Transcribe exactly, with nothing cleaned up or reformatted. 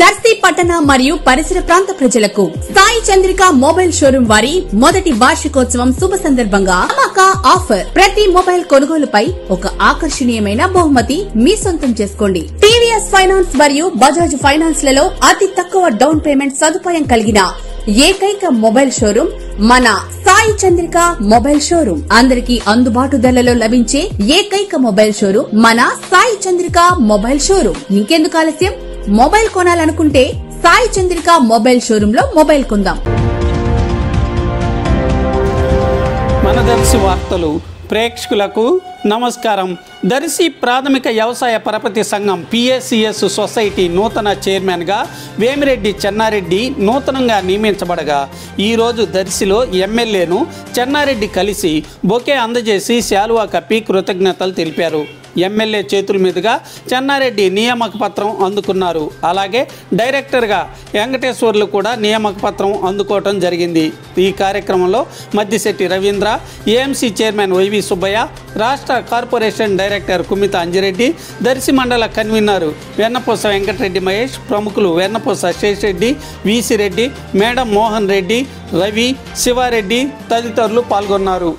దర్శి పట్టణ మరియు పరిసర ప్రాంత ప్రజలకు సాయి చంద్రికా మొబైల్ షోరూమ్ వారి మొదటి వార్షికోత్సవం శుభ సందర్భంగా అమక ఆఫర్ ప్రతి మొబైల్ కొనుగోలుపై ఒక ఆకర్షణీయమైన బహుమతి మీ సొంతం చేసుకోండి టీవీఎస్ ఫైనాన్స్ మరియు బజాజ్ ఫైనాన్స్ లలో అతి తక్కువ డౌన్ పేమెంట్ సదుపాయం కలిగిన ఏకైక మొబైల్ షోరూమ్ మన సాయి చంద్రికా మొబైల్ షోరూమ్ అందరికీ అందుబాటు ధరలలో లభించే ఏకైక మొబైల్ షోరూమ్ మన సాయి చంద్రికా మొబైల్ షోరూమ్ ఇంకెందుకు ఆలస్యం मोबाइल कोनालనుకుంటే సాయి చంద్రికా मोबाइल शोरूम లో मोबाइल కొందాం మన దర్శి వార్తలు ప్రేక్షకులకు నమస్కారం దర్శి ప్రాథమిక వ్యవసాయ పరపతి సంఘం పీఎసీఎస్ సొసైటీ నూతన చైర్మన్గా వేమరెడ్డి చన్నారెడ్డి నూతనంగా నియమించబడగా ఈ రోజు దర్శిలో ఎమ్మెల్యేను చన్నారెడ్డి కలిసి బొకే అందజేసి శాలువా కప్పి కృతజ్ఞతలు తెలిపారు ఎమ్మెల్యే చేతుల మీదుగా చన్నారెడ్డి నియామక పత్రం అందుకున్నారు అలాగే డైరెక్టర్గా వెంకటేశ్వర్లు కూడా నియామక పత్రం అందుకోవడం జరిగింది ఈ కార్యక్రమంలో Maddisetti Ravindra AMC chairman Y V Subbaiah రాష్ట్ర కార్పొరేషన్ డైరెక్టర్ కుమిత అంజరెడ్డి దర్శి మండల కన్వీనర్ వెన్నపోసా వెంకటరెడ్డి మహేష్ ప్రముఖులు వెన్నపోసా శేషరెడ్డి వీసిరెడ్డి మేడం మోహన్ రెడ్డి రవి శివారెడ్డి తదితరులు పాల్గొన్నారు।